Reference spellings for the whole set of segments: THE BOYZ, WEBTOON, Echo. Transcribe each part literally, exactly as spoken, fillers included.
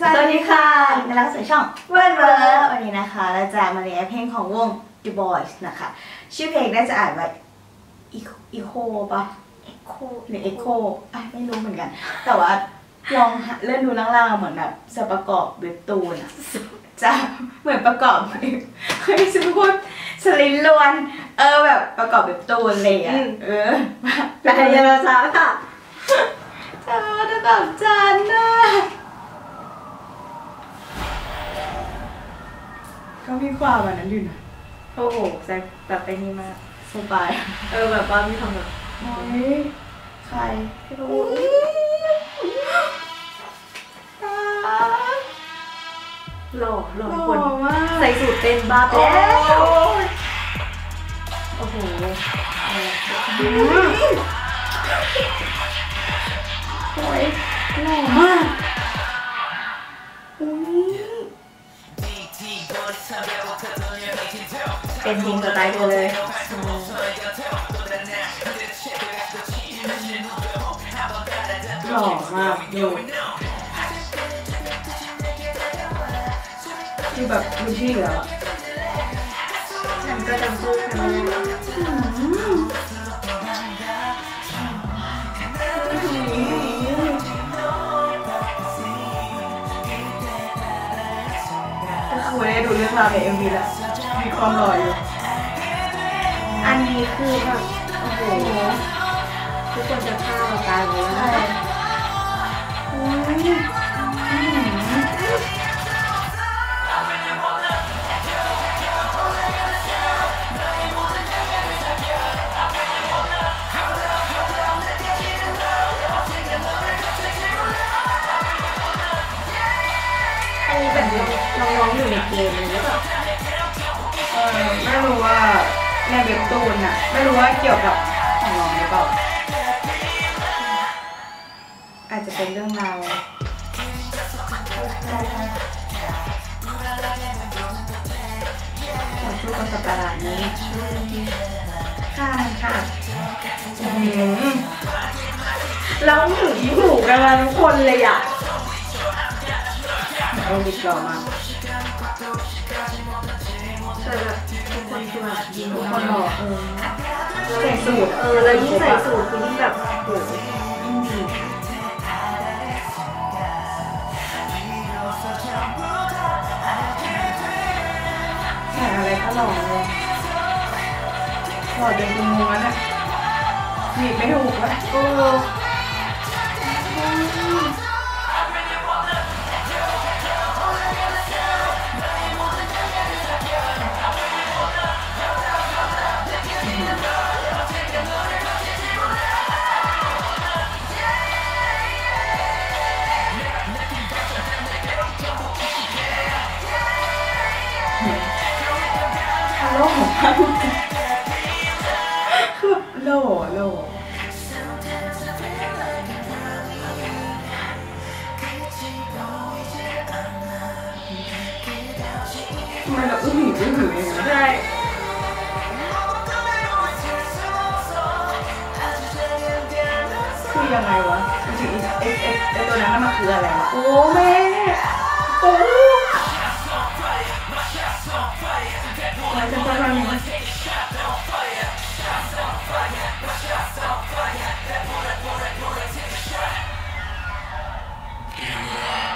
สวัสดีค่ะกำลังสู่ช่องเวิร์ดเวิร์ดวันนี้นะคะเราจะมาเรียนเพลงของวง The Boyz นะคะชื่อเพลงน่าจะอ่านว่า Echo ป่ะ Echo หรือ Echo อ่ะไม่รู้เหมือนกันแต่ว่าลองเลื่อนดูล่างๆเหมือนแบบส่วนประกอบเว็บตูนอะจะเหมือนประกอบเคยซื้อพวกสลินล้วนเออแบบประกอบเว็บตูนเลยอะเออแต่เดี๋ยวเราจะค่ะเธอจะแบบจันนะก็มีความแบบนั้นอยู่นะโอ้โหแซ่บแบบไปนี่มากสบายเออแบบว่ามีความแบบโอ้ยใครพี่โอ้ยหล่อหล่อคนใส่สูทเต้นบ้าไปแล้วโอ้โหโอ้ยหล่อมากเป็นจริงตัวตายตัวเลยหล่อมากดูคือแบบดูที่เหรอฉันก็จะพูดกันคุยได้ดูเรื่องราวในเอ็มวีแล้วมีความหล่ออยู่อันนี้คือแบบโอ้โหทุกคนจะฆ่าเราตายเลยน้องๆอยู่ในเกมหรือเปล่าเออไม่รู้ว่าในเว็บตูนอะไม่รู้ว่าเกี่ยวกับของน้องหรือเปล่าอาจจะเป็นเรื่องราวต่อสู้กับสัตว์ประหลาดนี้ข้ามันค่ะแล้วหนูที่หูกันมาทุกคนเลยอะโอ้ดิบหล่อมากแต่แบบทุกคนคือแบบทุกคนหล่อเออใส่สูทเออแล้วยิ่งใส่สูทคือยิ่งแบบโอ้โหยิ่งดีใส่อะไรก็หล่อเลยหล่อเดินเป็นม้วนอะหนีบไม่ถูกอะโอ้โล่โล่โล่ทำไมเราอึ้งหิ้งอึ้งหิ้งเองนะใช่คือยังไงวะถึงไอ้ไอ้ไอ้ตัวนั้นมันคืออะไรวะโอ้แม่โอ้อะไรจะทำอะไรเนี่ยโอ้โหไม่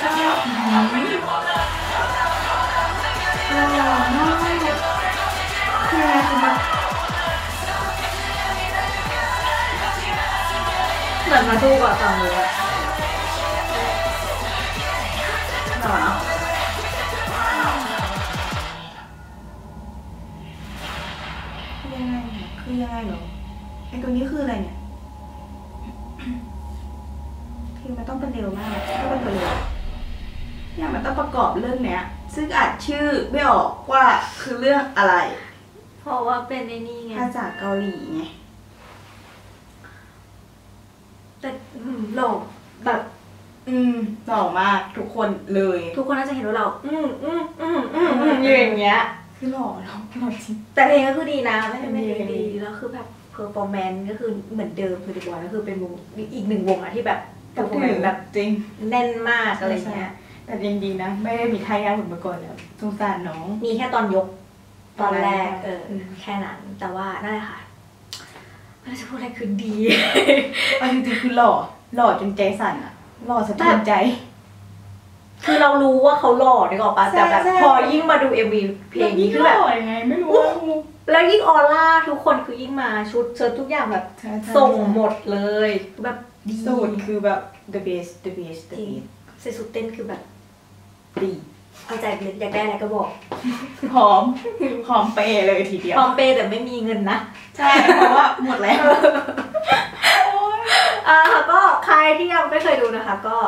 ชอบหล่อมากคืออะไรคือแบบเหมือนมาดูกว่าต่างเลยยังไงเนี่ยคือยังไงเหรอไอตัวนี้คืออะไรเนี่ยคือมันต้องเป็นเร็วมากต้องเป็นตัวเร็วเนี่ยมันต้องประกอบเรื่องเนี้ยซึ่งอาจชื่อไม่ออกว่าคือเรื่องอะไรเพราะว่าเป็นในนี่ไงภาษาเกาหลีไงแต่หลอกแบบอืมหล่อมากทุกคนเลยทุกคนน่าจะเห็นว่าเราอืมอืมอืมอืมอืมอย่างเงี้ยคือหล่อหล่อจริงแต่เพลงก็คือดีนะไม่เป็นเพลงดีแล้วคือแบบ เพอร์ฟอร์แมนซ์ก็คือเหมือนเดิมคือ The Boyz ก็คือเป็นวงอีกหนึ่งวงอะที่แบบเพอร์ฟอร์แมนซ์แบบจริงแน่นมากอะไรเงี้ยแต่ยังดีนะไม่ได้มีทายาทหุ่นมาก่อนแล้วสงสารน้องมีแค่ตอนยกตอนแรกเออแค่นั้นแต่ว่านั่นแหละค่ะไม่รู้จะพูดอะไรคือดีเอาจริงๆคือหล่อหล่อจนใจสั่นอะหล่อสะเทือนใจคือเรารู้ว่าเขาหล่อได้ก่อนป่ะแต่แบบพอยิ่งมาดู เอ็ม วี เพลงนี้คือแบบยังไงไม่รู้แล้วยิ่งออร่าทุกคนคือยิ่งมาชุดเชิ้ตทุกอย่างแบบส่งหมดเลยแบบสูตรคือแบบ the best the best the best ใส่สูตรเต้นคือแบบดีเข้าใจนึกอยากได้อะไรก็บอกหอมหอมเปย์เลยทีเดียวหอมเปย์แต่ไม่มีเงินนะใช่เพราะว่าหมดแล้วอ่าก็ใครที่ยังไม่เคยดูนะคะก็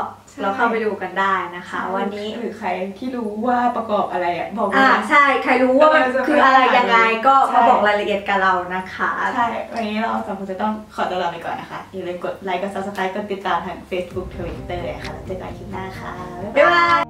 เราเข้าไปดูกันได้นะคะวันนี้หรือใครที่รู้ว่าประกอบอะไรอ่ะบอกอ่าใช่ใครรู้ว่ามันคืออะไรยังไงก็มาบอกรายละเอียดกับเรานะคะใช่วันนี้เราสองคนจะต้องขอตัวลาไปก่อนนะคะอย่าลืมกดไลค์กดซับสไครป์กดติดตามทาง Facebook Twitter เลยค่ะเจอกันคลิปหน้าค่ะบ๊ายบาย